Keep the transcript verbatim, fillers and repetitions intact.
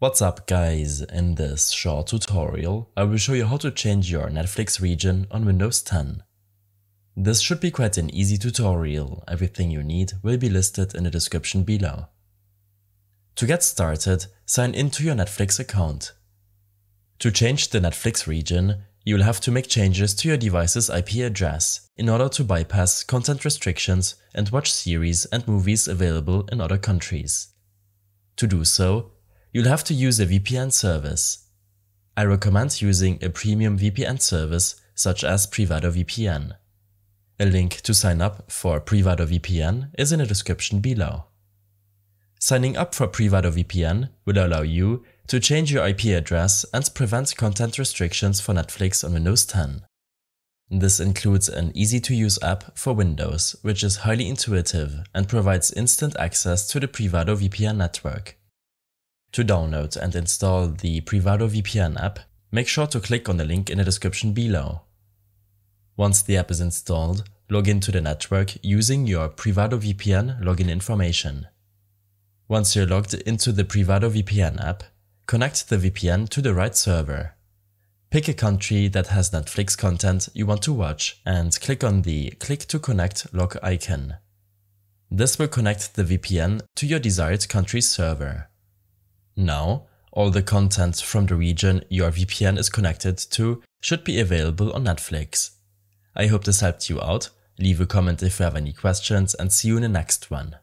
What's up guys, in this short tutorial I will show you how to change your Netflix region on Windows ten. This should be quite an easy tutorial, everything you need will be listed in the description below. To get started, sign into your Netflix account. To change the Netflix region, you will have to make changes to your device's I P address in order to bypass content restrictions and watch series and movies available in other countries. To do so, you'll have to use a V P N service. I recommend using a premium V P N service such as Privado V P N. A link to sign up for Privado V P N is in the description below. Signing up for Privado V P N will allow you to change your I P address and prevent content restrictions for Netflix on Windows ten. This includes an easy-to-use app for Windows, which is highly intuitive and provides instant access to the Privado V P N network. To download and install the Privado V P N app, make sure to click on the link in the description below. Once the app is installed, log in to the network using your Privado V P N login information. Once you're logged into the Privado V P N app, connect the V P N to the right server. Pick a country that has Netflix content you want to watch and click on the Click to Connect log icon. This will connect the V P N to your desired country's server. Now, all the content from the region your V P N is connected to should be available on Netflix. I hope this helped you out. Leave a comment if you have any questions and see you in the next one.